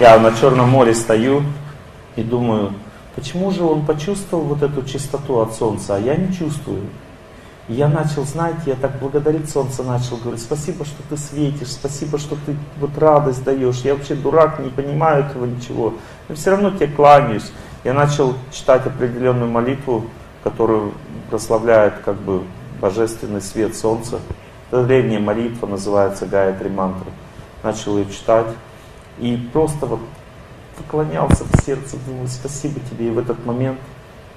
Я на Черном море стою и думаю, почему же он почувствовал вот эту чистоту от солнца, а я не чувствую. И я начал, знаете, я так благодарить солнце начал, говорить, спасибо, что ты светишь, спасибо, что ты вот радость даешь. Я вообще дурак, не понимаю этого ничего, но все равно тебе кланяюсь. Я начал читать определенную молитву, которую прославляет как бы божественный свет солнца. Это древняя молитва, называется Гаятри-мантра. Начал ее читать и просто вот поклонялся в сердце, думал, спасибо тебе. И в этот момент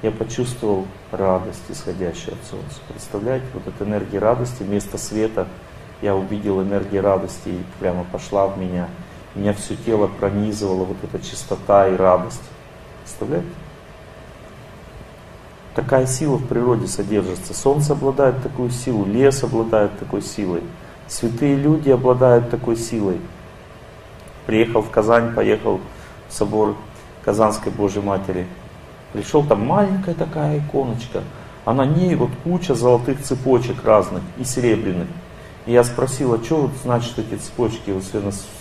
я почувствовал радость, исходящую от солнца. Представляете, вот эта энергия радости, вместо света я увидел энергию радости и прямо пошла в меня. Меня все тело пронизывало вот эта чистота и радость. Представляете? Такая сила в природе содержится. Солнце обладает такой силой, лес обладает такой силой, святые люди обладают такой силой. Приехал в Казань, поехал в собор Казанской Божьей Матери. Пришел, там маленькая такая иконочка, а на ней вот куча золотых цепочек разных и серебряных. И я спросил, а что вот значат эти цепочки у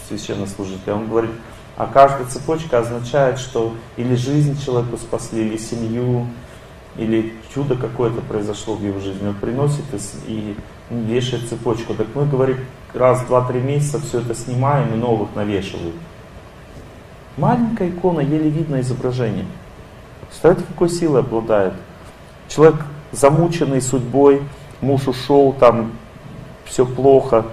священнослужителя? Он говорит, а каждая цепочка означает, что или жизнь человеку спасли, или семью, или чудо какое-то произошло в его жизни. Он приносит и вешает цепочку. Так мы, говорит, раз, два, три месяца все это снимаем и новых навешиваем. Маленькая икона, еле видно изображение. Представляете, какой силой обладает? Человек, замученный судьбой, муж ушел, там все плохо.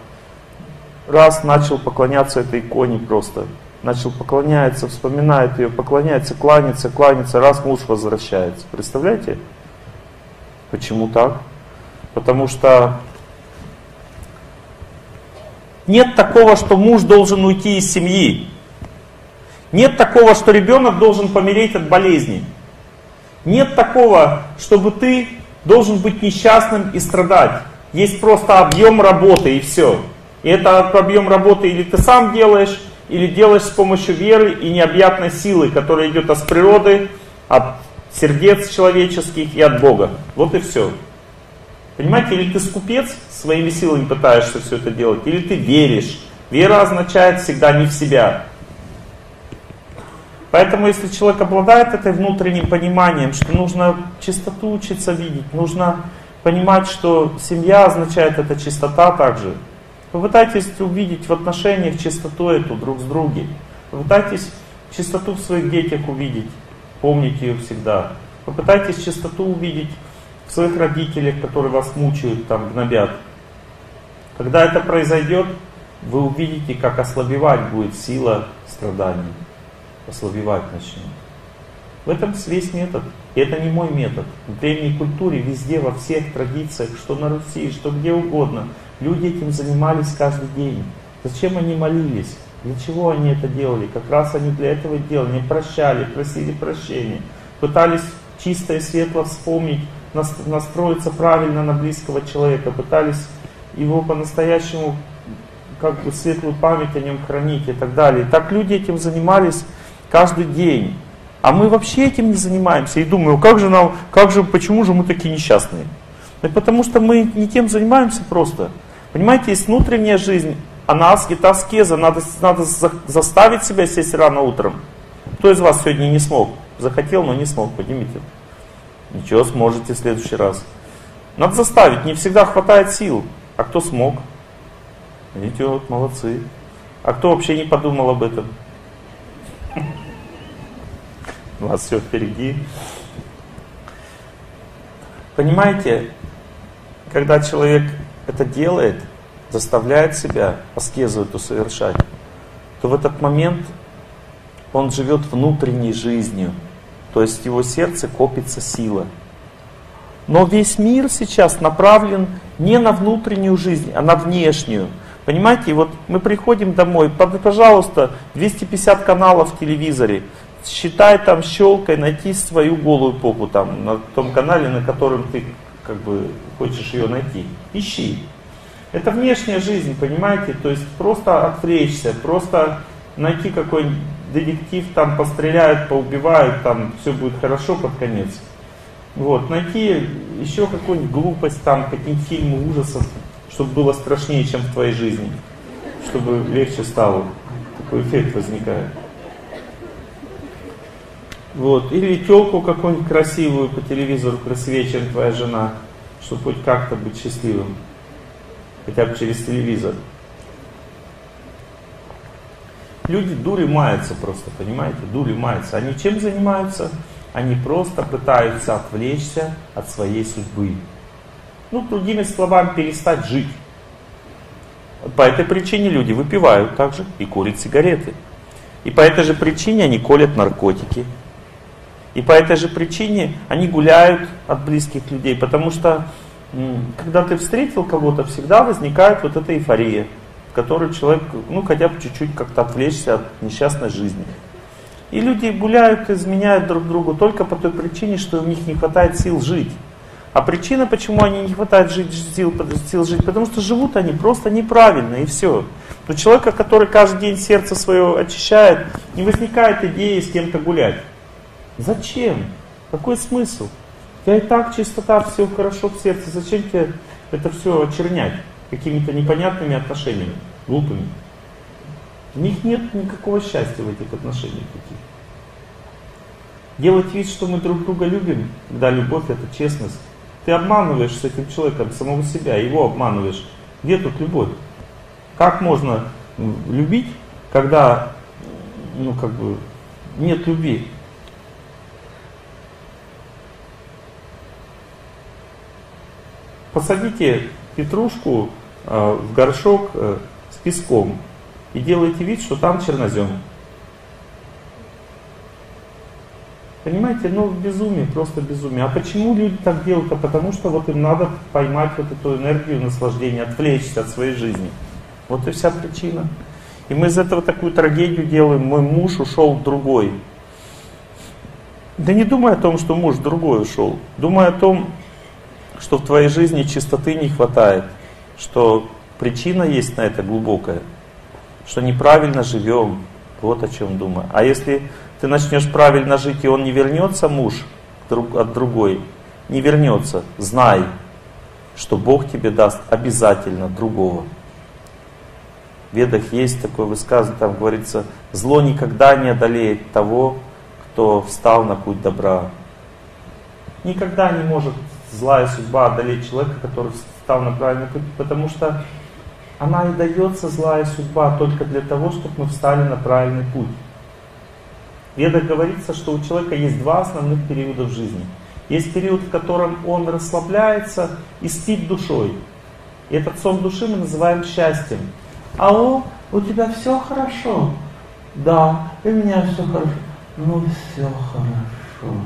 Раз, начал поклоняться этой иконе просто. Начал поклоняется, вспоминает ее, поклоняется, кланяется, кланяется, раз муж возвращается. Представляете? Почему так? Потому что нет такого, что муж должен уйти из семьи. Нет такого, что ребенок должен помереть от болезни. Нет такого, чтобы ты должен быть несчастным и страдать. Есть просто объем работы и все. И это объем работы или ты сам делаешь, или делаешь с помощью веры и необъятной силы, которая идет от природы, от сердец человеческих и от Бога. Вот и все. Понимаете, или ты скупец, своими силами пытаешься все это делать, или ты веришь. Вера означает всегда не в себя. Поэтому, если человек обладает этой внутренним пониманием, что нужно чистоту учиться видеть, нужно понимать, что семья означает эта чистота также. Попытайтесь увидеть в отношениях чистоту эту друг с другом. Попытайтесь чистоту в своих детях увидеть, помните ее всегда. Попытайтесь чистоту увидеть в своих родителях, которые вас мучают, там, гнобят. Когда это произойдет, вы увидите, как ослабевать будет сила страданий. Ослабевать начнет. В этом весь метод. И это не мой метод. В древней культуре, везде, во всех традициях, что на Руси, что где угодно, люди этим занимались каждый день. Зачем они молились? Для чего они это делали? Как раз они для этого и делали. Они прощали, просили прощения. Пытались чисто и светло вспомнить, настроиться правильно на близкого человека. Пытались его по-настоящему, как бы светлую память о нем хранить и так далее. Так люди этим занимались каждый день. А мы вообще этим не занимаемся. И думаю, почему же мы такие несчастные? Да потому что мы не тем занимаемся просто. Понимаете, есть внутренняя жизнь, она аскеза, надо заставить себя сесть рано утром. Кто из вас сегодня не смог? Захотел, но не смог, поднимите. Ничего, сможете в следующий раз. Надо заставить, не всегда хватает сил. А кто смог? Видите, вот, молодцы. А кто вообще не подумал об этом? У вас все впереди. Понимаете, когда человек это делает, заставляет себя аскезу эту совершать, то в этот момент он живет внутренней жизнью. То есть в его сердце копится сила. Но весь мир сейчас направлен не на внутреннюю жизнь, а на внешнюю. Понимаете, вот мы приходим домой, пожалуйста, 250 каналов в телевизоре. Считай там, щелкай, найти свою голую попу там, на том канале, на котором ты как бы хочешь ее найти. Ищи. Это внешняя жизнь, понимаете? То есть просто отвлечься, просто найти какой-нибудь детектив, там постреляют, поубивают, там все будет хорошо под конец. Вот, найти еще какую-нибудь глупость, там какие-нибудь фильмы ужасов, чтобы было страшнее, чем в твоей жизни. Чтобы легче стало. Такой эффект возникает. Вот. Или тёлку какую-нибудь красивую по телевизору, красивее, чем твоя жена, чтобы хоть как-то быть счастливым. Хотя бы через телевизор. Люди дури маются просто, понимаете? Дури маются. Они чем занимаются? Они просто пытаются отвлечься от своей судьбы. Ну, другими словами, перестать жить. По этой причине люди выпивают также и курят сигареты. И по этой же причине они колят наркотики. И по этой же причине они гуляют от близких людей. Потому что, когда ты встретил кого-то, всегда возникает вот эта эйфория, в которой человек, ну, хотя бы чуть-чуть как-то отвлечься от несчастной жизни. И люди гуляют, изменяют друг другу только по той причине, что у них не хватает сил жить. А причина, почему они не хватает сил жить, потому что живут они просто неправильно, и все. У человека, который каждый день сердце свое очищает, не возникает идеи с кем-то гулять. Зачем? Какой смысл? У тебя и так чистота, все хорошо в сердце. Зачем тебе это все очернять какими-то непонятными отношениями, глупыми? У них нет никакого счастья в этих отношениях таких. Делать вид, что мы друг друга любим, когда любовь — это честность. Ты обманываешь с этим человеком самого себя, его обманываешь. Где тут любовь? Как можно любить, когда, ну, как бы, нет любви? Посадите петрушку в горшок с песком и делайте вид, что там чернозем. Понимаете, ну безумие, просто безумие. А почему люди так делают? А потому что вот им надо поймать вот эту энергию наслаждения, отвлечься от своей жизни. Вот и вся причина. И мы из этого такую трагедию делаем. Мой муж ушел другой. Да не думай о том, что муж другой ушел. Думай о том, что в твоей жизни чистоты не хватает, что причина есть на это глубокая, что неправильно живем. Вот о чем думаю. А если ты начнешь правильно жить, и он не вернется, муж от другой, не вернется, знай, что Бог тебе даст обязательно другого. В ведах есть такое высказывание, там говорится, зло никогда не одолеет того, кто встал на путь добра. Никогда не может злая судьба одолеть человека, который встал на правильный путь, потому что она и дается, злая судьба, только для того, чтобы мы встали на правильный путь. В ведах говорится, что у человека есть два основных периода в жизни. Есть период, в котором он расслабляется и спит душой. И этот сон души мы называем счастьем. Алло, у тебя все хорошо? Да, и у меня все хорошо. Ну, все хорошо.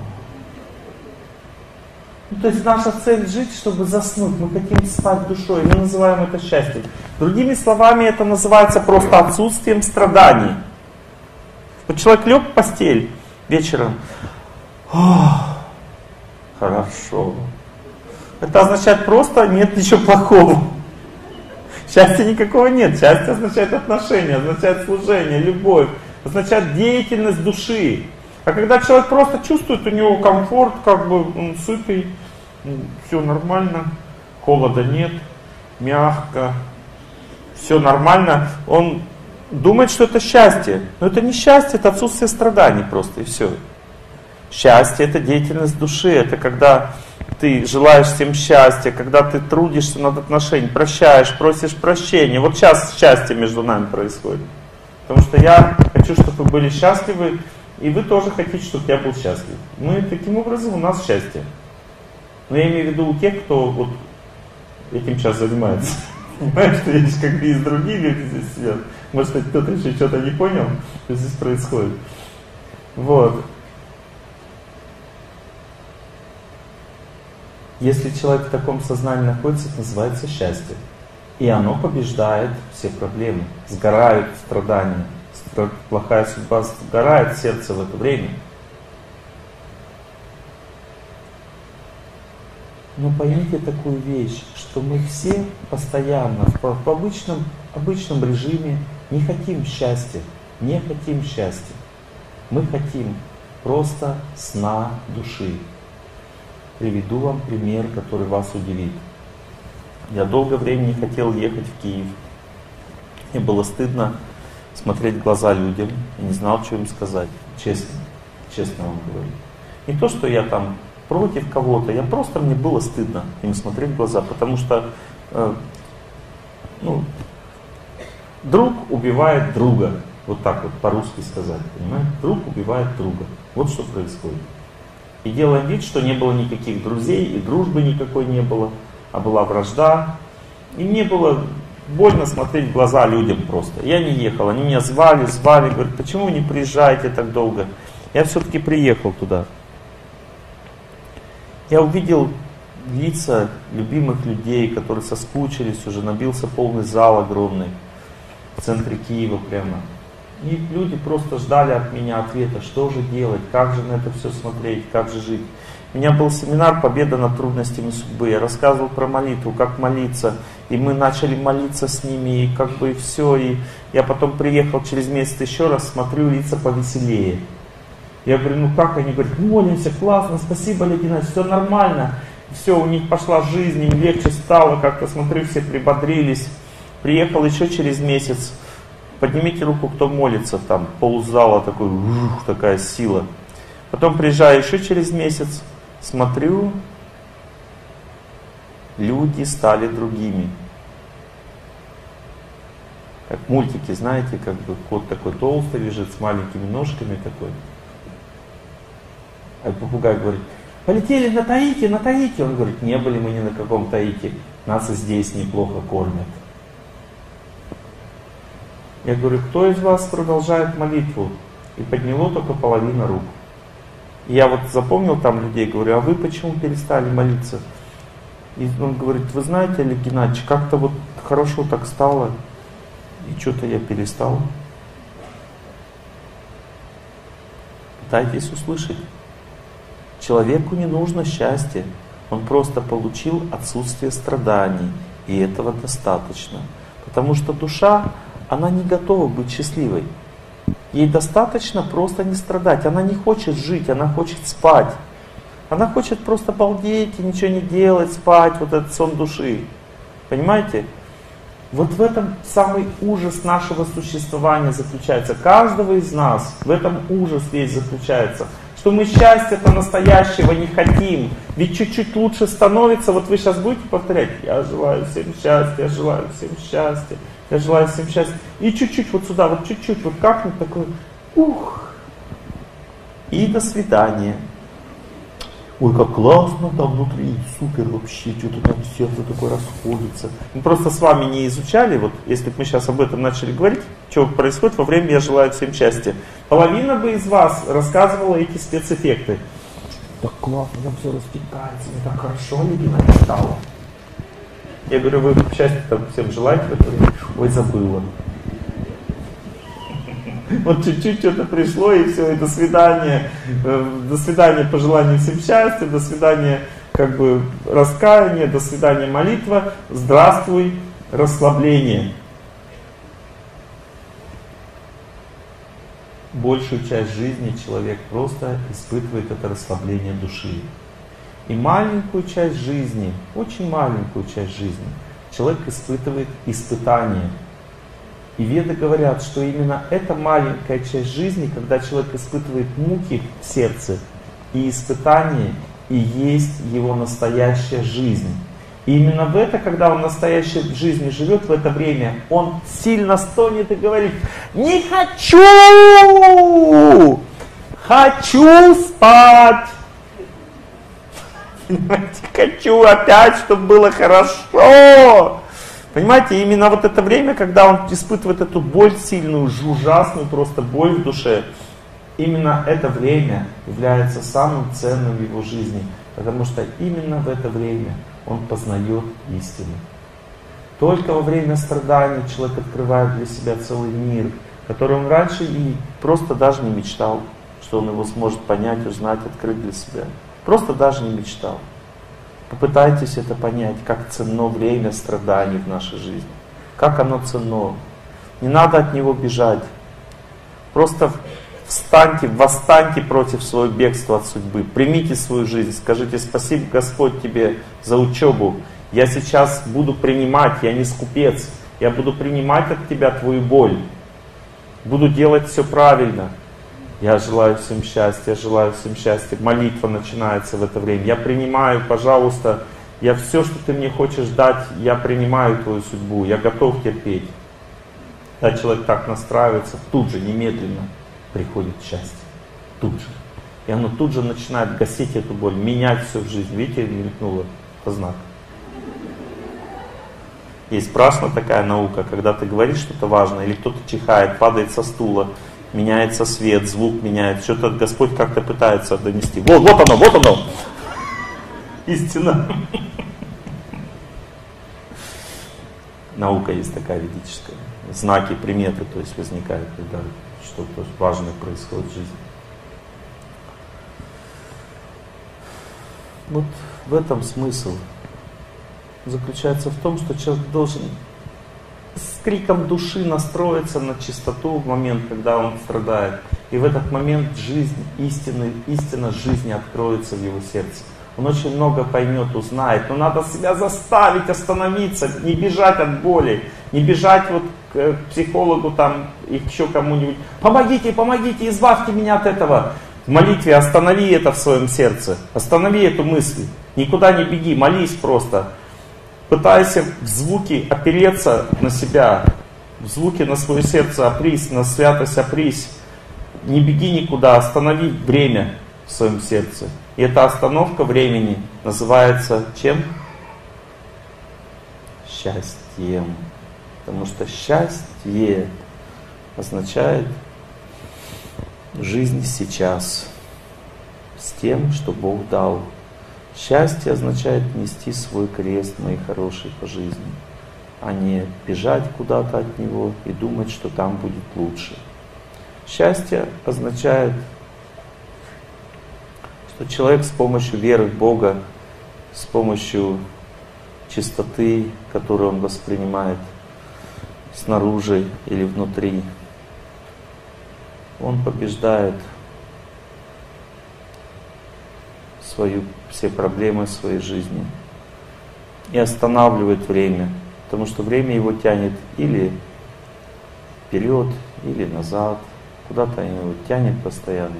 Ну, то есть наша цель жить, чтобы заснуть. Мы хотим спать душой. Мы называем это счастьем. Другими словами, это называется просто отсутствием страданий. Вот человек лег в постель вечером. Хорошо. Это означает просто нет ничего плохого. Счастья никакого нет. Счастье означает отношения, означает служение, любовь, означает деятельность души. А когда человек просто чувствует, у него комфорт, как бы он сытый, все нормально, холода нет, мягко, все нормально, он думает, что это счастье. Но это не счастье, это отсутствие страданий просто, и все. Счастье — это деятельность души, это когда ты желаешь всем счастья, когда ты трудишься над отношениями, прощаешь, просишь прощения. Вот сейчас счастье между нами происходит. Потому что я хочу, чтобы вы были счастливы, и вы тоже хотите, чтобы я был счастлив. Ну и таким образом у нас счастье. Но я имею в виду у тех, кто вот этим сейчас занимается. Понимаешь, что видишь, как и другие люди здесь сидят. Может, кто-то еще что-то не понял, что здесь происходит. Вот. Если человек в таком сознании находится, это называется счастье. И оно побеждает все проблемы. Сгорают страдания. Плохая судьба сгорает в сердце в это время. Но поймите такую вещь, что мы все постоянно в обычном режиме не хотим счастья. Не хотим счастья. Мы хотим просто сна души. Приведу вам пример, который вас удивит. Я долгое время не хотел ехать в Киев. Мне было стыдно смотреть в глаза людям. Я не знал, что им сказать. Честно. честно вам говорю. Не то, что я там против кого-то, я просто, мне было стыдно им смотреть в глаза, потому что друг убивает друга, вот так вот по-русски сказать, понимаете? Друг убивает друга, вот что происходит. И делаем вид, что не было никаких друзей, и дружбы никакой не было, а была вражда. И мне было больно смотреть в глаза людям просто. Я не ехал, они меня звали, говорят, почему не приезжаете так долго? Я все-таки приехал туда. Я увидел лица любимых людей, которые соскучились уже, набился полный зал огромный в центре Киева прямо. И люди просто ждали от меня ответа, что же делать, как же на это все смотреть, как же жить. У меня был семинар «Победа над трудностями судьбы». Я рассказывал про молитву, как молиться. И мы начали молиться с ними, и как бы и все. И я потом приехал через месяц еще раз, смотрю, лица повеселее. Я говорю, ну как? Они говорят, молимся, классно, спасибо, Олег Геннадьевич, все нормально. Все, у них пошла жизнь, им легче стало, как-то, смотрю, все прибодрились. Приехал еще через месяц. Поднимите руку, кто молится, там ползала такой, такая сила. Потом приезжаю еще через месяц, смотрю, люди стали другими. Как мультики, знаете, как бы кот такой толстый лежит с маленькими ножками такой. А попугай говорит, полетели на Таити, на Таити. Он говорит, не были мы ни на каком Таити, нас и здесь неплохо кормят. Я говорю, кто из вас продолжает молитву? И подняло только половина рук. И я вот запомнил там людей, говорю, а вы почему перестали молиться? И он говорит, вы знаете, Олег Геннадьевич, как-то вот хорошо так стало, и что-то я перестал. Пытайтесь услышать. Человеку не нужно счастье, он просто получил отсутствие страданий, и этого достаточно. Потому что душа, она не готова быть счастливой. Ей достаточно просто не страдать. Она не хочет жить, она хочет спать. Она хочет просто балдеть и ничего не делать, спать, вот этот сон души. Понимаете? Вот в этом самый ужас нашего существования заключается. Каждого из нас в этом ужас весь заключается. Что мы счастья-то настоящего не хотим. Ведь чуть-чуть лучше становится. Вот вы сейчас будете повторять, я желаю всем счастья, я желаю всем счастья. Я желаю всем счастья. И чуть-чуть вот сюда, вот чуть-чуть, вот как-нибудь такой, ух, и до свидания. Ой, как классно там внутри, супер вообще, что-то там сердце такое расходится. Мы просто с вами не изучали, вот если бы мы сейчас об этом начали говорить, что происходит во время «Я желаю всем счастья». Половина бы из вас рассказывала эти спецэффекты. Так классно, там все распекается, мне так хорошо, не стало. Я говорю, вы счастья там всем желаете? Ой, забыла. Вот чуть-чуть что-то пришло, и все, и до свидания. До свидания, пожелания всем счастья, до свидания, как бы, раскаяние, до свидания, молитва. Здравствуй, расслабление. Большую часть жизни человек просто испытывает это расслабление души. И маленькую часть жизни, очень маленькую часть жизни, человек испытывает испытания. И веды говорят, что именно эта маленькая часть жизни, когда человек испытывает муки в сердце и испытания, и есть его настоящая жизнь. И именно в это, когда он настоящей жизни живет, в это время он сильно стонет и говорит «Не хочу! Хочу спать!» Понимаете, хочу опять, чтобы было хорошо. Понимаете, именно вот это время, когда он испытывает эту боль сильную, ужасную просто боль в душе, именно это время является самым ценным в его жизни, потому что именно в это время он познает истину. Только во время страданий человек открывает для себя целый мир, который он раньше и просто даже не мечтал, что он его сможет понять, узнать, открыть для себя. Просто даже не мечтал. Попытайтесь это понять, как ценно время страданий в нашей жизни. Как оно ценно. Не надо от него бежать. Просто встаньте, восстаньте против своего бегства от судьбы. Примите свою жизнь. Скажите спасибо, Господь, тебе за учебу. Я сейчас буду принимать, я не скупец. Я буду принимать от тебя твою боль. Буду делать все правильно. Я желаю всем счастья, я желаю всем счастья. Молитва начинается в это время. Я принимаю, пожалуйста, я все, что ты мне хочешь дать, я принимаю твою судьбу, я готов терпеть. Когда человек так настраивается, тут же, немедленно приходит счастье. Тут же. И оно тут же начинает гасить эту боль, менять все в жизни. Видите, мелькнуло по знаку. Есть страшная такая наука, когда ты говоришь что-то важное, или кто-то чихает, падает со стула, меняется свет, звук меняет, что-то Господь как-то пытается донести. Вот, вот оно, вот оно! Истина. Наука есть такая ведическая. Знаки, приметы, то есть возникают, когда что-то важное происходит в жизни. Вот в этом смысл заключается в том, что человек должен с криком души настроиться на чистоту в момент, когда он страдает. И в этот момент жизнь, истина жизни откроется в его сердце. Он очень много поймет, узнает. Но надо себя заставить остановиться, не бежать от боли, не бежать вот к психологу там и еще кому-нибудь. Помогите, помогите, избавьте меня от этого. В молитве останови это в своем сердце, останови эту мысль. Никуда не беги, молись просто. Пытайся в звуке опереться на себя, в звуке на свое сердце опрись, на святость опрись. Не беги никуда, останови время в своем сердце. И эта остановка времени называется чем? Счастьем. Потому что счастье означает жизнь сейчас, с тем, что Бог дал. Счастье означает нести свой крест, мои хорошие, по жизни, а не бежать куда-то от него и думать, что там будет лучше. Счастье означает, что человек с помощью веры в Бога, с помощью чистоты, которую он воспринимает снаружи или внутри, он побеждает все проблемы своей жизни и останавливает время, потому что время его тянет или вперед, или назад, куда-то его тянет постоянно.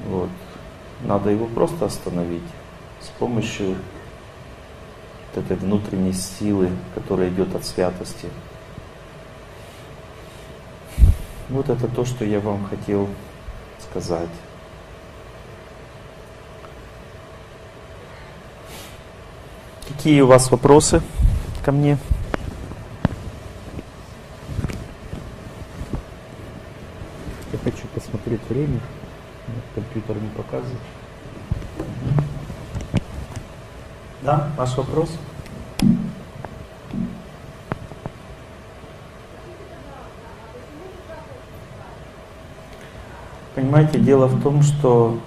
Вот. Надо его просто остановить с помощью вот этой внутренней силы, которая идет от святости. Вот это то, что я вам хотел сказать. Какие у вас вопросы ко мне? Я хочу посмотреть время. Компьютер не показывает. Да, ваш вопрос? Понимаете, дело в том, что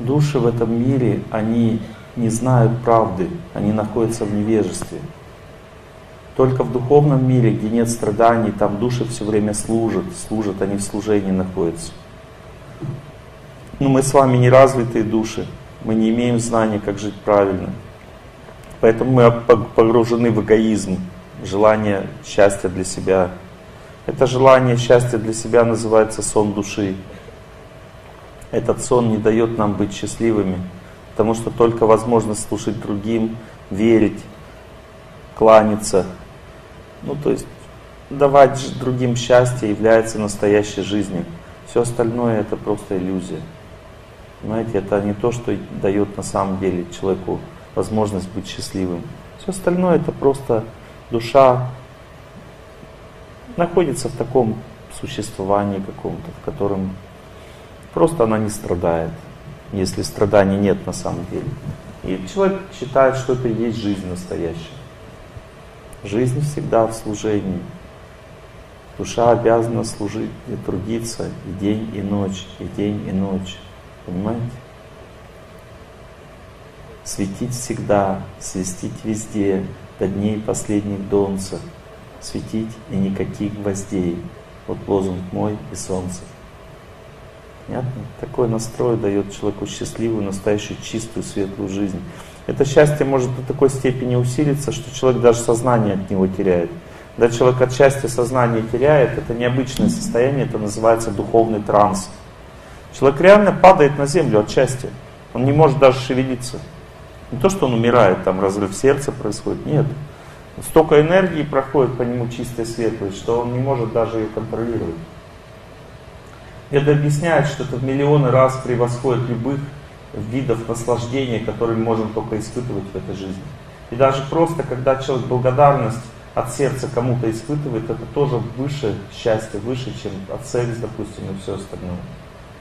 души в этом мире, они не знают правды, они находятся в невежестве. Только в духовном мире, где нет страданий, там души все время служат, они в служении находятся. Но мы с вами не развитые души, мы не имеем знания, как жить правильно. Поэтому мы погружены в эгоизм, желание счастья для себя. Это желание счастья для себя называется сон души. Этот сон не дает нам быть счастливыми, потому что только возможность слушать другим, верить, кланяться, ну то есть давать другим счастье является настоящей жизнью. Все остальное — это просто иллюзия. Понимаете, это не то, что дает на самом деле человеку возможность быть счастливым. Все остальное — это просто душа находится в таком существовании каком-то, в котором просто она не страдает, если страданий нет на самом деле. И человек считает, что это и есть жизнь настоящая. Жизнь всегда в служении. Душа обязана служить и трудиться и день, и ночь, и день, и ночь. Понимаете? Светить всегда, свистить везде, до дней последних солнца. Светить и никаких гвоздей. Вот лозунг мой и солнце. Понятно? Такой настрой дает человеку счастливую, настоящую, чистую, светлую жизнь. Это счастье может до такой степени усилиться, что человек даже сознание от него теряет. Когда человек от счастья сознание теряет, это необычное состояние, это называется духовный транс. Человек реально падает на землю от счастья. Он не может даже шевелиться. Не то, что он умирает, там разрыв сердца происходит, нет. Столько энергии проходит по нему чистая светлость, что он не может даже ее контролировать. Это объясняет, что это в миллионы раз превосходит любых видов наслаждения, которые мы можем только испытывать в этой жизни. И даже просто, когда человек благодарность от сердца кому-то испытывает, это тоже выше счастья, выше, чем от секса, допустим, и все остальное.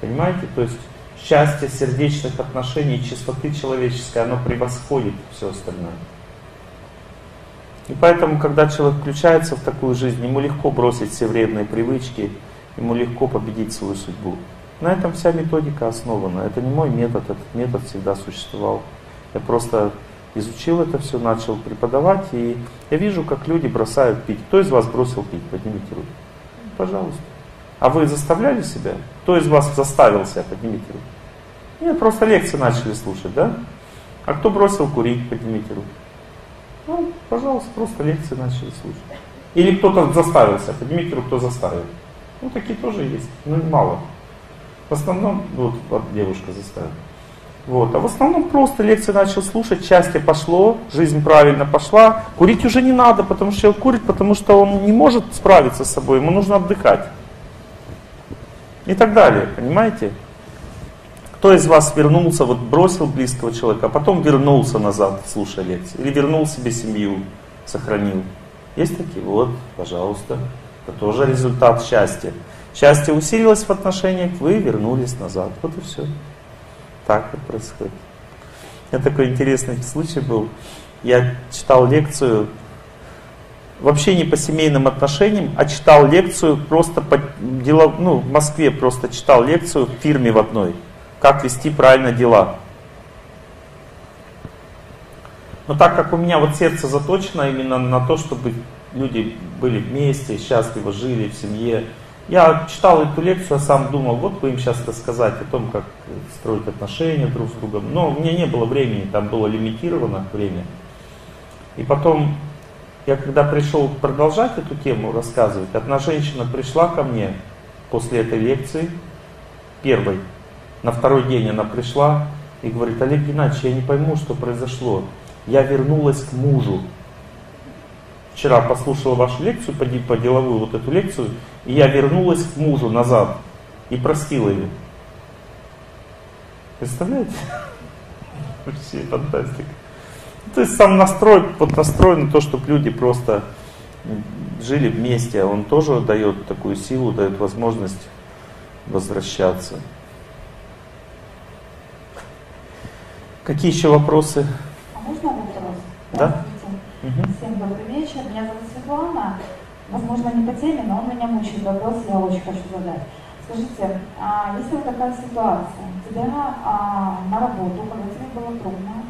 Понимаете? То есть счастье сердечных отношений, чистоты человеческой, оно превосходит все остальное. И поэтому, когда человек включается в такую жизнь, ему легко бросить все вредные привычки, ему легко победить свою судьбу. На этом вся методика основана. Это не мой метод, этот метод всегда существовал. Я просто изучил это все, начал преподавать, и я вижу, как люди бросают пить. Кто из вас бросил пить? Поднимите руку. Пожалуйста. А вы заставляли себя? Кто из вас заставил себя? Поднимите руку. Нет, просто лекции начали слушать, да? А кто бросил курить? Поднимите руку. Ну, пожалуйста, просто лекции начали слушать. Или кто-то заставился, поднимите руку, кто заставил. Ну, такие тоже есть, но мало. В основном, вот девушка заставила. Вот. А в основном просто лекции начал слушать, счастье пошло, жизнь правильно пошла. Курить уже не надо, потому что человек курит, потому что он не может справиться с собой, ему нужно отдыхать. И так далее, понимаете? Кто из вас вернулся, вот бросил близкого человека, а потом вернулся назад, слушая лекции? Или вернул себе семью, сохранил? Есть такие? Вот, пожалуйста. Это тоже результат счастья. Счастье усилилось в отношениях, вы вернулись назад. Вот и все. Так вот происходит. У меня такой интересный случай был. Я читал лекцию, вообще не по семейным отношениям, а читал лекцию просто по делам, ну, в Москве просто читал лекцию в фирме в одной. Как вести правильно дела. Но так как у меня вот сердце заточено именно на то, чтобы люди были вместе, счастливо жили в семье, я читал эту лекцию, я сам думал, вот бы им сейчас рассказать о том, как строить отношения друг с другом. Но у меня не было времени, там было лимитировано время. И потом, я когда пришел продолжать эту тему рассказывать, одна женщина пришла ко мне после этой лекции, первой. На второй день она пришла и говорит: Олег Геннадьевич, я не пойму, что произошло. Я вернулась к мужу. Вчера послушала вашу лекцию, по деловую вот эту лекцию, и я вернулась к мужу назад и простила его. Представляете? Вообще фантастика. То есть сам настрой, вот настроен на то, чтобы люди просто жили вместе. Он тоже дает такую силу, дает возможность возвращаться. Какие еще вопросы? А можно вопрос? Да. Всем добрый вечер. Меня зовут Светлана. Возможно, не по теме, но он меня мучает вопрос, я очень хочу задать. Скажите, если вот такая ситуация, тебя на работу, когда тебе было трудно,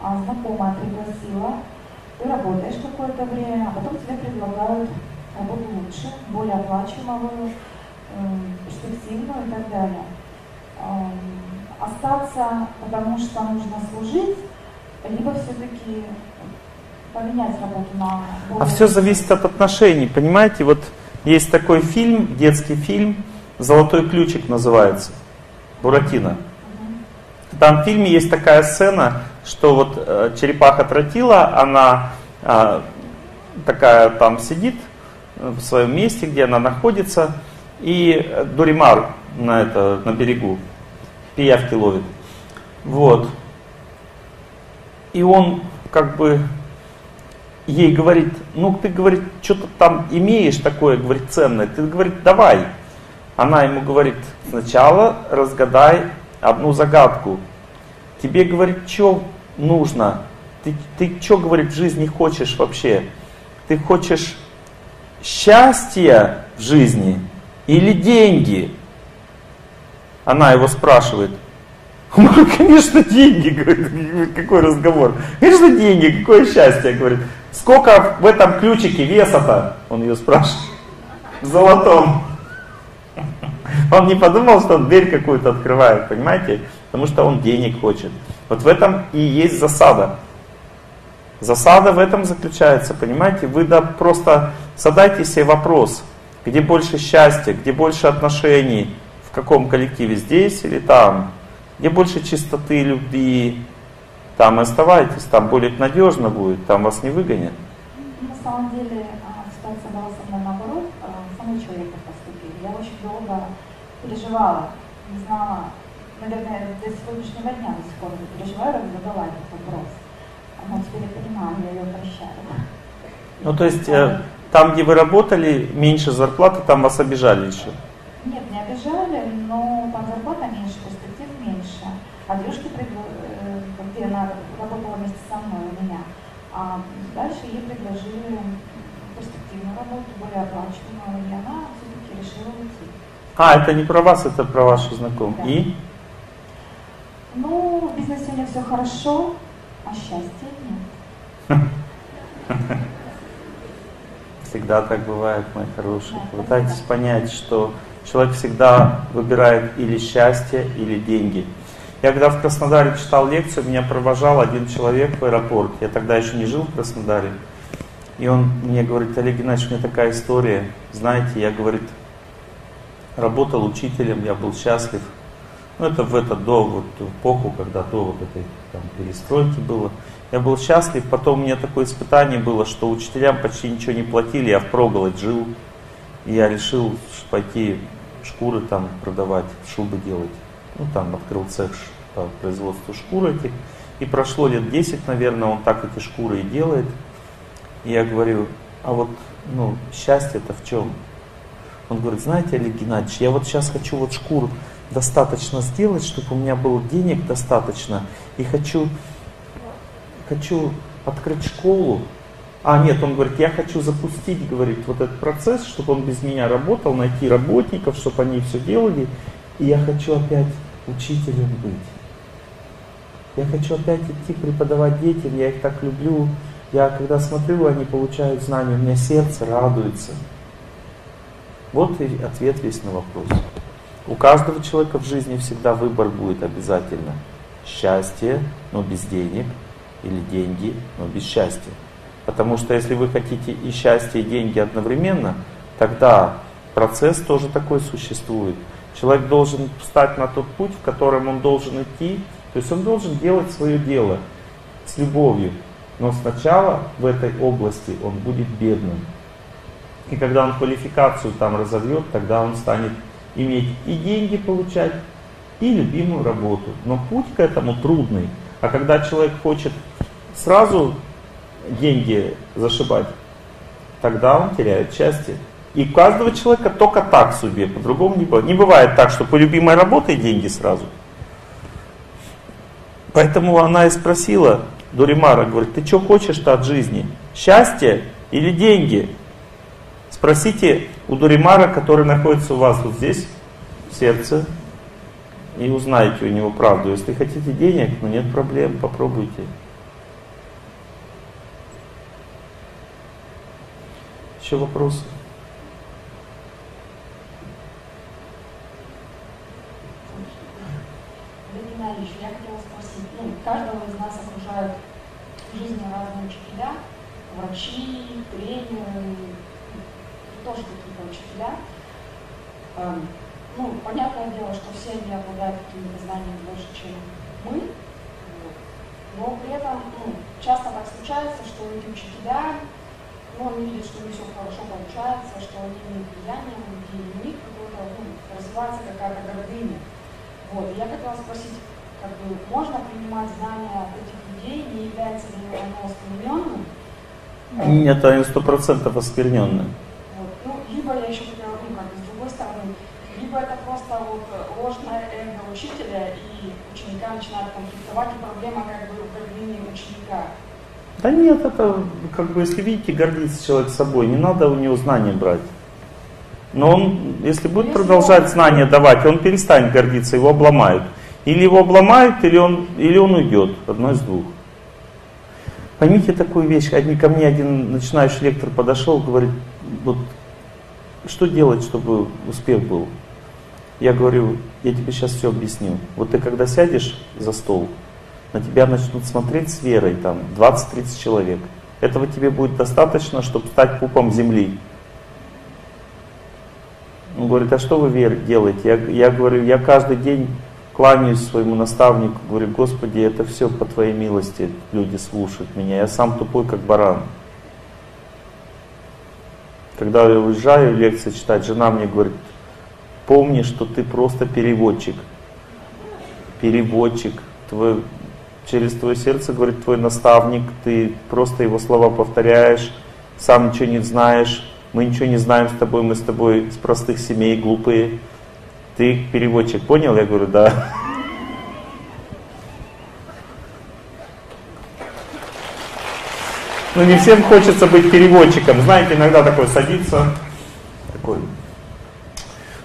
знакомая пригласила, ты работаешь какое-то время, а потом тебе предлагают работу лучше, более оплачиваемую, перспективную и так далее. Остаться, потому что нужно служить, либо все-таки поменять работу на... А все зависит от отношений, понимаете? Вот есть такой фильм, детский фильм, «Золотой ключик» называется, Буратино. Там в фильме есть такая сцена, что вот черепаха Тротила, она такая там сидит в своем месте, где она находится, и Дуримар на берегу. Пиявки ловит. Вот. И он как бы ей говорит: ну ты, говорит, что-то там имеешь такое, говорит, ценное. Ты, говорит, давай. Она ему говорит: сначала разгадай одну загадку. Тебе, говорит, что нужно? Ты что, говорит, в жизни хочешь вообще? Ты хочешь счастья в жизни или деньги? Она его спрашивает. Он говорит: конечно, деньги, говорит, какой разговор. Конечно, деньги, какое счастье, говорит. Сколько в этом ключике веса-то? Он ее спрашивает. В золотом. Он не подумал, что он дверь какую-то открывает, понимаете? Потому что он денег хочет. Вот в этом и есть засада. Засада в этом заключается, понимаете? Вы просто задайте себе вопрос, где больше счастья, где больше отношений, в каком коллективе, здесь или там, где больше чистоты, любви, там и оставайтесь, там более надежно будет, там вас не выгонят. На самом деле ситуация была со мной наоборот, со мной человек так поступил. Я очень долго переживала, не знала, наверное, до сегодняшнего дня до сих пор переживаю, задала этот вопрос. Но теперь я понимаю, я ее прощаю. Ну то есть там, где вы работали, меньше зарплаты, там вас обижали еще? Нет, не обижали, но там зарплата меньше, перспектив меньше. А девушки, где она работала вместе со мной у меня, а дальше ей предложили перспективную работу, более оплачиваемую, и она все-таки решила уйти. А, это не про вас, это про вашу знакомую. Да. И? Ну, в бизнесе у нее все хорошо, а счастья нет. Всегда так бывает, мои хорошие. Пытайтесь понять, что человек всегда выбирает или счастье, или деньги. Я когда в Краснодаре читал лекцию, меня провожал один человек в аэропорт. Я тогда еще не жил в Краснодаре. И он мне говорит: Олег Геннадьевич, у меня такая история. Знаете, я, говорит, работал учителем, я был счастлив. Ну, это в этот, до, вот, эпоху, когда до вот этой там перестройки было. Я был счастлив, потом у меня такое испытание было, что учителям почти ничего не платили, я впроголодь жил. И я решил пойти шкуры там продавать, шубы делать. Ну, там открыл цех по производству шкур этих. И прошло лет 10, наверное, он так эти шкуры и делает. И я говорю: а вот, ну, счастье-то в чем? Он говорит: знаете, Олег Геннадьевич, я вот сейчас хочу вот шкуру достаточно сделать, чтобы у меня было денег достаточно. И хочу открыть школу. А, нет, он говорит, я хочу запустить, говорит, вот этот процесс, чтобы он без меня работал, найти работников, чтобы они все делали. И я хочу опять учителем быть. Я хочу опять идти преподавать детям, я их так люблю. Я когда смотрю, они получают знания, у меня сердце радуется. Вот и ответ весь на вопрос. У каждого человека в жизни всегда выбор будет обязательно. Счастье, но без денег, или деньги, но без счастья. Потому что если вы хотите и счастье, и деньги одновременно, тогда процесс тоже такой существует. Человек должен встать на тот путь, в котором он должен идти. То есть он должен делать свое дело с любовью. Но сначала в этой области он будет бедным. И когда он квалификацию там разовьет, тогда он станет иметь и деньги получать, и любимую работу. Но путь к этому трудный. А когда человек хочет сразу деньги зашибать, тогда он теряет счастье. И у каждого человека только так в судьбе, по-другому не бывает. Не бывает так, что по любимой работе деньги сразу. Поэтому она и спросила Дуримара, говорит: ты что хочешь-то от жизни? Счастье или деньги? Спросите у Дуримара, который находится у вас вот здесь, в сердце, и узнайте у него правду. Если хотите денег, ну нет проблем, попробуйте. Еще вопросы? Я хотела спросить, ну, каждого из нас окружают в жизни разные учителя, врачи, тренеры, тоже какие-то учителя. Ну, понятное дело, что все они обладают какими-то знаниями больше, чем мы, но при этом, ну, часто так случается, что эти учителя, ну, они видят, что у них все хорошо получается, что они имеют влияние, у них какое-то, ну, развивается какая-то гордыня. Вот, я хотела спросить, как бы, можно принимать знания от этих людей, не является ли оно оскверненным? Нет, они 100% оскверненные. Вот. Ну, либо я еще хотела, ну, как бы, с другой стороны, либо это просто вот ложное эго учителя, и ученика начинает конфликтовать, и проблема как бы управления ученика. Да нет, это как бы, если видите, гордится человек собой, не надо у него знания брать. Но он, если будет продолжать знания давать, он перестанет гордиться, его обломают. Или его обломают, или он уйдет. Одно из двух. Поймите такую вещь. Ко мне один начинающий лектор подошел, говорит: вот что делать, чтобы успех был? Я говорю: я тебе сейчас все объясню. Вот ты когда сядешь за стол, на тебя начнут смотреть с верой, там, 20-30 человек. Этого тебе будет достаточно, чтобы стать пупом земли. Он говорит, а что вы делаете? Я говорю, я каждый день кланяюсь своему наставнику, говорю, Господи, это все по Твоей милости, люди слушают меня, я сам тупой, как баран. Когда я уезжаю лекции читать, жена мне говорит, помни, что ты просто переводчик. Переводчик. Через твое сердце, говорит, твой наставник, ты просто его слова повторяешь, сам ничего не знаешь, мы ничего не знаем с тобой, мы с тобой из простых семей, глупые. Ты переводчик, понял? Я говорю, да. Ну не всем хочется быть переводчиком. Знаете, иногда такой садится, такой.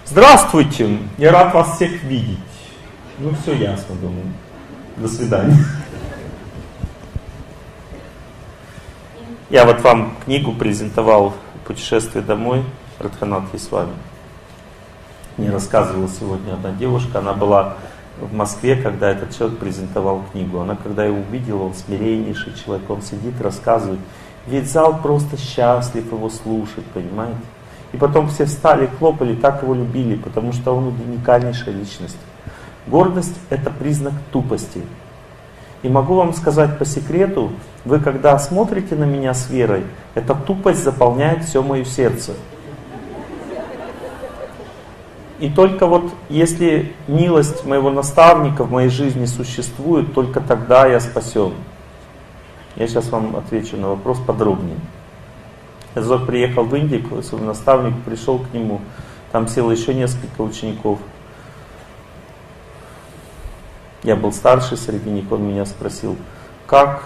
Здравствуйте, я рад вас всех видеть. Ну все ясно, думаю. До свидания. Я вот вам книгу презентовал «Путешествие домой» Радханата Свами. Мне рассказывала сегодня одна девушка, она была в Москве, когда этот человек презентовал книгу. Она, когда его увидела, он смиреннейший человек, он сидит, рассказывает. Ведь зал просто счастлив его слушать, понимаете? И потом все встали, хлопали, так его любили, потому что он уникальнейшая личность. Гордость — это признак тупости. И могу вам сказать по секрету, вы когда смотрите на меня с верой, эта тупость заполняет все мое сердце. И только вот если милость моего наставника в моей жизни существует, только тогда я спасен. Я сейчас вам отвечу на вопрос подробнее. Я приехал в Индию, свой наставник пришел к нему, там село еще несколько учеников. Я был старший среди них, он меня спросил, как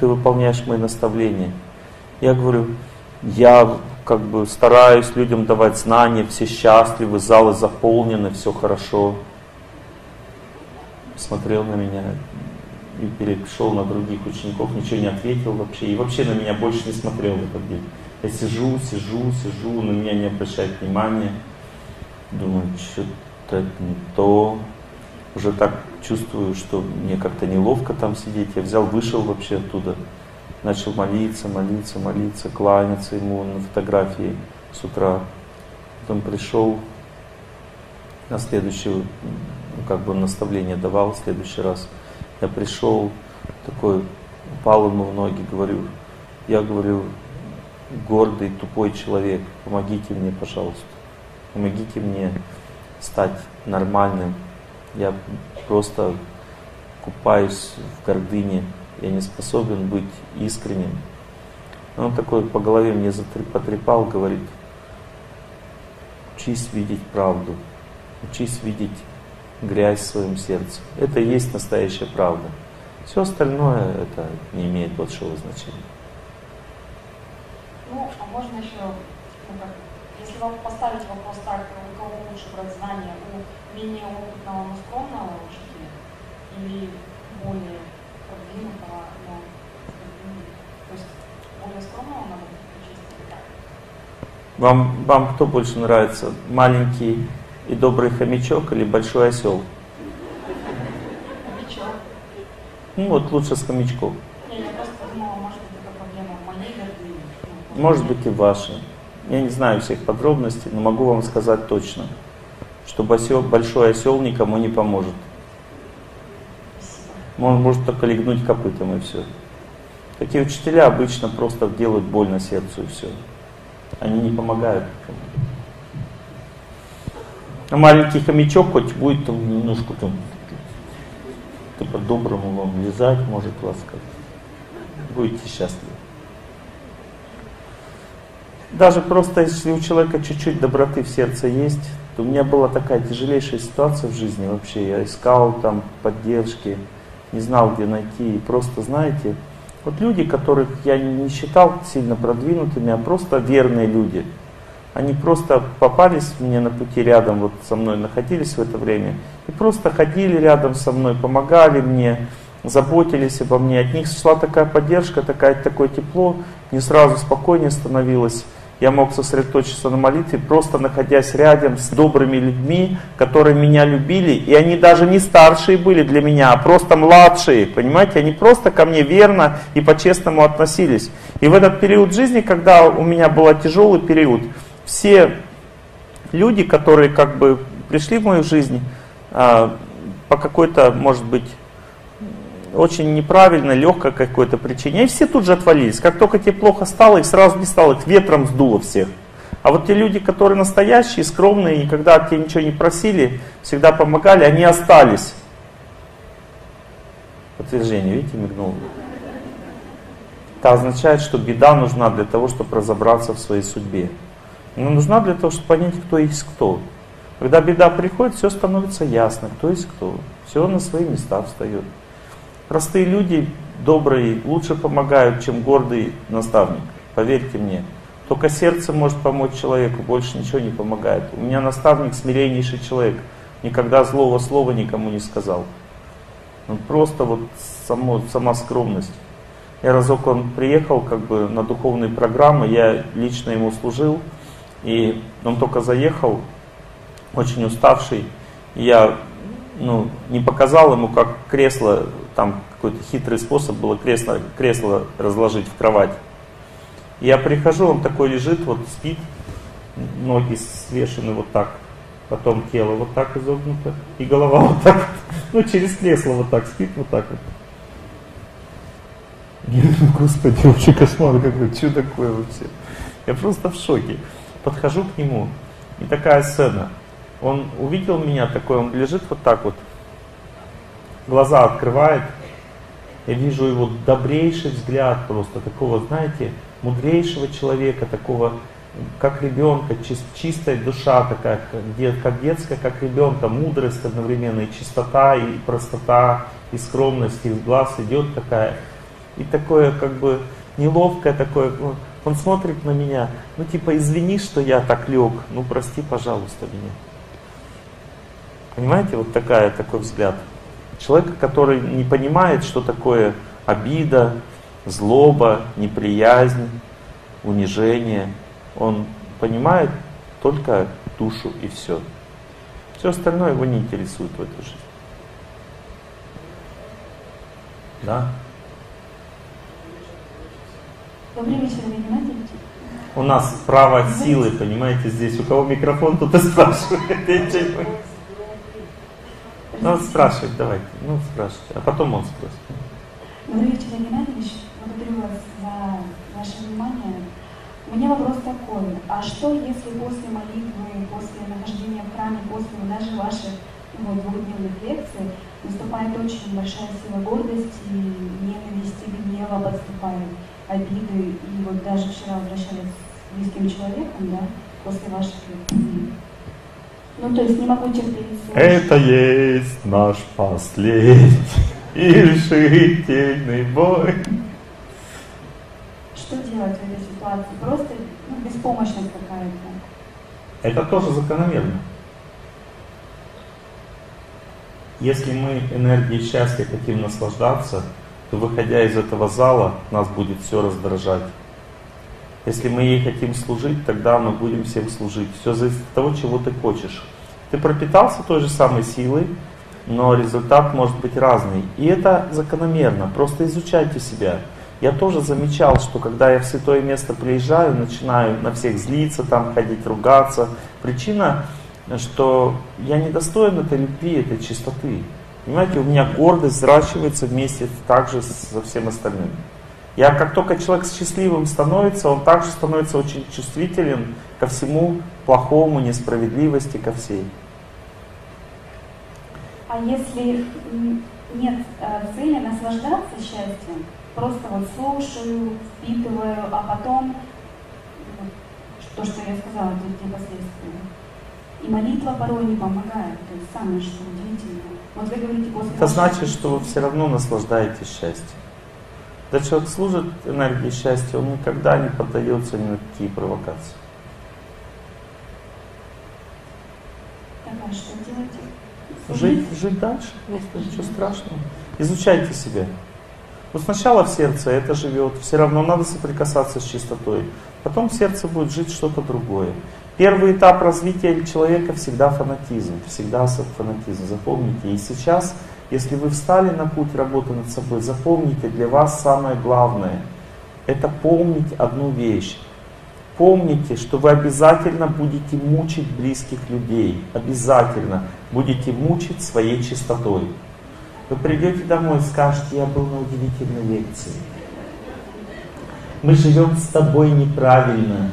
ты выполняешь мои наставления? Я говорю, я как бы стараюсь людям давать знания, все счастливы, залы заполнены, все хорошо. Смотрел на меня и перешел на других учеников, ничего не ответил вообще. И вообще на меня больше не смотрел в этот день. Я сижу, сижу, сижу, на меня не обращает внимания. Думаю, что-то не то. Уже так чувствую, что мне как-то неловко там сидеть. Я взял, вышел вообще оттуда. Начал молиться, молиться, молиться, кланяться ему на фотографии с утра. Потом пришел на следующую, как бы наставление давал в следующий раз. Я пришел, такой, упал ему в ноги, говорю, я говорю, гордый, тупой человек, помогите мне, пожалуйста. Помогите мне стать нормальным. Я просто купаюсь в гордыне, я не способен быть искренним. Он такой по голове мне потрепал, говорит, учись видеть правду, учись видеть грязь в своем сердце. Это и есть настоящая правда. Все остальное это не имеет большого значения. Ну, а можно еще, если вам поставить вопрос так, у кого лучше брать знания, у менее опытного, но скромного учителя или более продвинутого, но то есть более скромного надо учиться? Вам кто больше нравится? Маленький и добрый хомячок или большой осел? Хомячок. Ну вот лучше с хомячком. Я просто думала, может быть, это проблема моей гордыни. Может быть и вашей. Я не знаю всех подробностей, но могу вам сказать точно, что большой осел никому не поможет. Он может только легнуть копытом и все. Такие учителя обычно просто делают больно сердцу и все. Они не помогают никому. А маленький хомячок хоть будет там немножко там, по-доброму вам лизать, может ласкать. Будете счастливы. Даже просто если у человека чуть-чуть доброты в сердце есть, то у меня была такая тяжелейшая ситуация в жизни вообще. Я искал там поддержки, не знал, где найти. И просто, знаете, вот люди, которых я не считал сильно продвинутыми, а просто верные люди. Они просто попались мне на пути рядом, вот со мной находились в это время. И просто ходили рядом со мной, помогали мне, заботились обо мне. От них шла такая поддержка, такое тепло. Мне сразу спокойнее становилось. я мог сосредоточиться на молитве, просто находясь рядом с добрыми людьми, которые меня любили. И они даже не старшие были для меня, а просто младшие, понимаете? Они просто ко мне верно и по-честному относились. И в этот период жизни, когда у меня был тяжелый период, все люди, которые как бы пришли в мою жизнь по какой-то, может быть, очень неправильно, легкой какой-то причине, и все тут же отвалились. Как только тебе плохо стало, их сразу не стало, их ветром сдуло всех. А вот те люди, которые настоящие, скромные, никогда от тебя ничего не просили, всегда помогали, они остались. Подтверждение, видите, мигнул. Это означает, что беда нужна для того, чтобы разобраться в своей судьбе. Она нужна для того, чтобы понять, кто есть кто. Когда беда приходит, все становится ясно, кто есть кто. Все на свои места встает. Простые люди, добрые, лучше помогают, чем гордый наставник. Поверьте мне, только сердце может помочь человеку, больше ничего не помогает. У меня наставник смиреннейший человек, никогда злого слова никому не сказал. Он просто вот сама скромность. Я разок он приехал как бы на духовные программы, я лично ему служил, и он только заехал, очень уставший, я не показал ему, как кресло. Там какой-то хитрый способ было кресло разложить в кровать. Я прихожу, он такой лежит, вот спит, ноги свешены вот так, потом тело вот так изогнуто, и голова вот так, через кресло вот так спит, вот так вот. Я думаю, господи, вообще кошмар какой, что такое вообще? Я просто в шоке. Подхожу к нему, и такая сцена. Он увидел меня такой, он лежит вот так вот, глаза открывает, я вижу его добрейший взгляд просто, такого, знаете, мудрейшего человека, такого, как ребенка, чистая душа такая, как детская, как ребенка, мудрость одновременно, и чистота, и простота, и скромность, из глаз идет такая, и такое как бы неловкое такое, он смотрит на меня, извини, что я так лег, прости, пожалуйста, меня. Понимаете, вот такой взгляд. Человек, который не понимает, что такое обида, злоба, неприязнь, унижение. Он понимает только душу и все. Все остальное его не интересует в этой жизни. Да? Добрый вечер, Олег Геннадьевич. У нас право силы, понимаете, здесь. У кого микрофон, тот и спрашивает. Надо спрашивать, давайте. Спрашивайте. А потом он спросит. Добрый вечер, Олег Геннадьевич. Благодарю вас за ваше внимание. У меня вопрос такой. А что, если после молитвы, после нахождения в храме, после даже ваших двухдневных лекций наступает очень большая сила гордости, ненависти, гнева, подступают обиды? И даже вчера возвращались с близким человеком, после ваших лекций. Не могу терпеть. Это есть наш последний и решительный бой. Что делать в этой ситуации? Просто беспомощность какая-то. Это тоже закономерно. Если мы энергией счастья хотим наслаждаться, то, выходя из этого зала, нас будет все раздражать. Если мы ей хотим служить, тогда мы будем всем служить. Все зависит от того, чего ты хочешь. Ты пропитался той же самой силой, но результат может быть разный. И это закономерно. Просто изучайте себя. Я тоже замечал, что когда я в святое место приезжаю, начинаю на всех злиться, там ходить, ругаться. Причина, что я недостоин этой любви, этой чистоты. Понимаете, у меня гордость взращивается вместе также со всем остальным. Как только человек счастливым становится, он также становится очень чувствителен ко всему плохому, несправедливости, ко всей. А если нет цели наслаждаться счастьем, просто слушаю, впитываю, а потом то, что я сказала, будет непосредственно. И молитва порой не помогает. Это самое, что удивительное. Вы говорите, это значит, что вы все равно наслаждаетесь счастьем. Когда человек служит энергии счастья, он никогда не поддается ни на какие провокации. Тогда что делать? Жить дальше, просто ничего страшного. Изучайте себя. Но сначала в сердце это живет, все равно надо соприкасаться с чистотой. Потом в сердце будет жить что-то другое. Первый этап развития человека всегда фанатизм, запомните. И сейчас, если вы встали на путь работы над собой, запомните, для вас самое главное — это помнить одну вещь. Помните, что вы обязательно будете мучить близких людей, обязательно будете мучить своей чистотой. Вы придете домой и скажете: я был на удивительной лекции. Мы живем с тобой неправильно.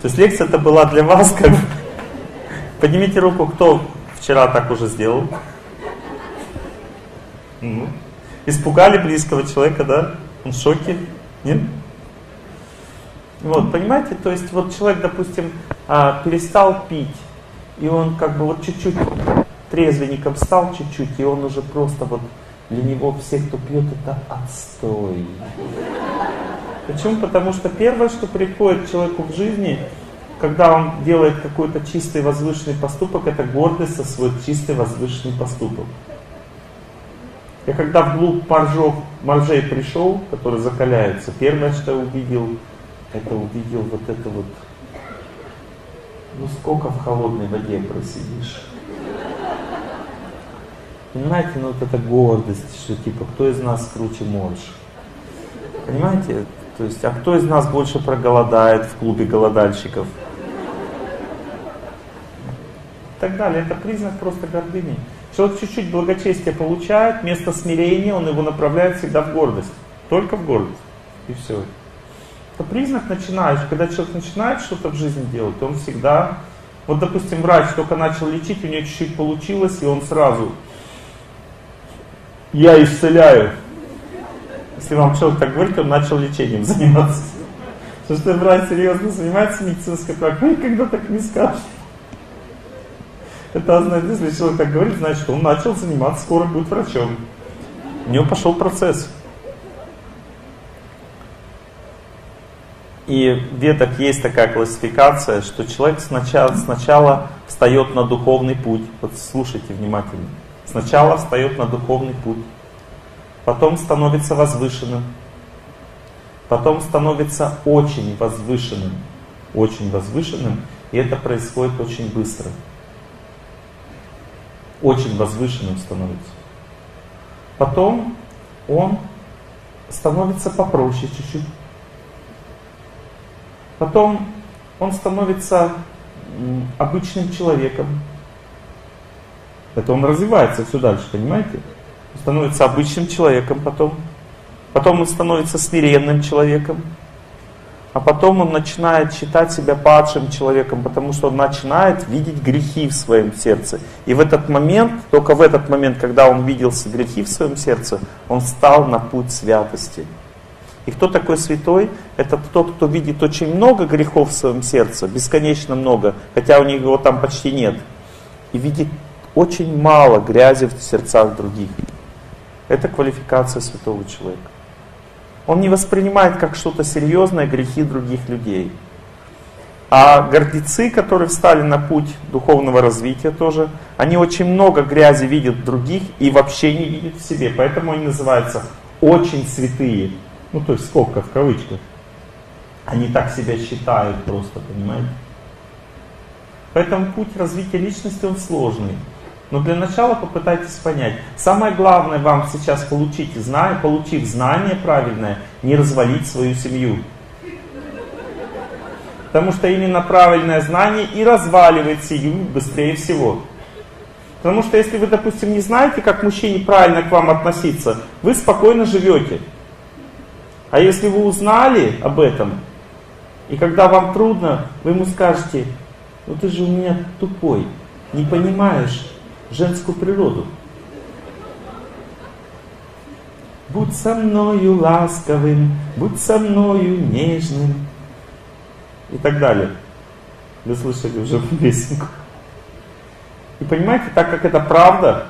То есть лекция это была для вас как... Поднимите руку, кто вчера так уже сделал? Испугали близкого человека, да? Он в шоке? Нет? Вот, понимаете, то есть вот человек, допустим, перестал пить, и он как бы вот чуть-чуть трезвенником стал, и он уже просто вот для него все, кто пьет, это отстой. Почему? Потому что первое, что приходит человеку в жизни, когда он делает какой-то чистый возвышенный поступок, это гордость за свой чистый возвышенный поступок. Я когда вглубь моржей пришел, которые закаляются, первое, что я увидел, это ну сколько в холодной воде просидишь. Понимаете, ну вот эта гордость, что типа, кто из нас круче морж? Понимаете? То есть, а кто из нас больше проголодает в клубе голодальщиков? И так далее. Это признак просто гордыни. Человек чуть-чуть благочестия получает, вместо смирения он его направляет всегда в гордость. Только в гордость. И все. Это признак начинающего. Когда человек начинает что-то в жизни делать, он всегда... Вот, допустим, врач только начал лечить, у него чуть-чуть получилось, и он сразу... Я исцеляю. Если вам человек так говорит, он начал лечением заниматься. Потому что врач серьезно занимается медицинской практикой, никогда так не скажет. Это означает, если человек так говорит, значит, он начал заниматься, скоро будет врачом. У него пошел процесс. И в ведах есть такая классификация, что человек сначала встает на духовный путь. Вот слушайте внимательно. Сначала встает на духовный путь. Потом становится возвышенным, потом становится очень возвышенным, и это происходит очень быстро. Очень возвышенным становится. Потом он становится попроще чуть-чуть. Потом он становится обычным человеком. Это он развивается все дальше, понимаете? Становится обычным человеком потом. Потом он становится смиренным человеком. А потом он начинает считать себя падшим человеком, потому что он начинает видеть грехи в своем сердце. И в этот момент, только в этот момент, когда он видел грехи в своем сердце, он встал на путь святости. И кто такой святой? Это тот, кто видит очень много грехов в своем сердце, бесконечно много, хотя у него там почти нет. И видит очень мало грязи в сердцах других. Это квалификация святого человека. Он не воспринимает как что-то серьезное грехи других людей. А гордецы, которые встали на путь духовного развития тоже, они очень много грязи видят в других и вообще не видят в себе. Поэтому они называются «очень святые». Ну, то есть скобка в кавычках. Они так себя считают просто, понимаете? Поэтому путь развития личности, он сложный. Но для начала попытайтесь понять. Самое главное вам сейчас получить знание, получив знание правильное, не развалить свою семью. Потому что именно правильное знание и разваливает семью быстрее всего. Потому что если вы, допустим, не знаете, как мужчине правильно к вам относиться, вы спокойно живете. А если вы узнали об этом, и когда вам трудно, вы ему скажете: ну ты же у меня тупой, не понимаешь женскую природу. Будь со мною ласковым, будь со мною нежным. И так далее. Вы слышали уже песенку. И понимаете, так как это правда,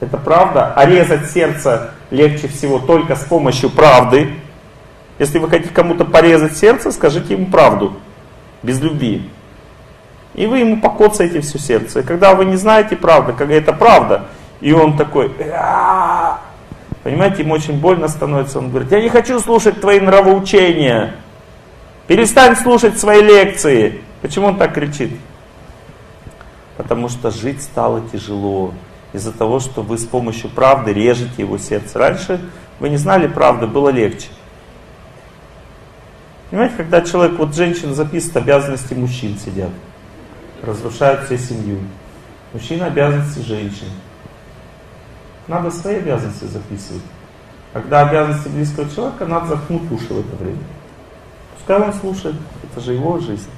а резать сердце легче всего только с помощью правды. Если вы хотите кому-то порезать сердце, скажите ему правду, без любви. И вы ему покоцаете все сердце. И когда вы не знаете правды, когда это правда, и он такой: Понимаете, ему очень больно становится. Он говорит: я не хочу слушать твои нравоучения. Перестань слушать свои лекции. Почему он так кричит? Потому что жить стало тяжело. Из-за того, что вы с помощью правды режете его сердце. Раньше вы не знали правды, было легче. Понимаете, когда человек, вот женщина записывает, обязанности мужчин сидят. Разрушают всю семью. Мужчина — обязанности женщин. Надо свои обязанности записывать. Когда обязанности близкого человека, надо заткнуть уши в это время. Пускай он слушает, это же его жизнь.